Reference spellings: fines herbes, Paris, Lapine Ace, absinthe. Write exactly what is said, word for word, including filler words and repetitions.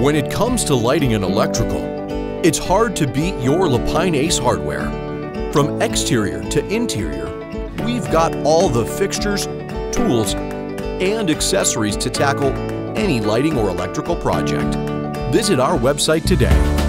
When it comes to lighting and electrical, it's hard to beat your Lapine Ace hardware. From exterior to interior, we've got all the fixtures, tools, and accessories to tackle any lighting or electrical project. Visit our website today.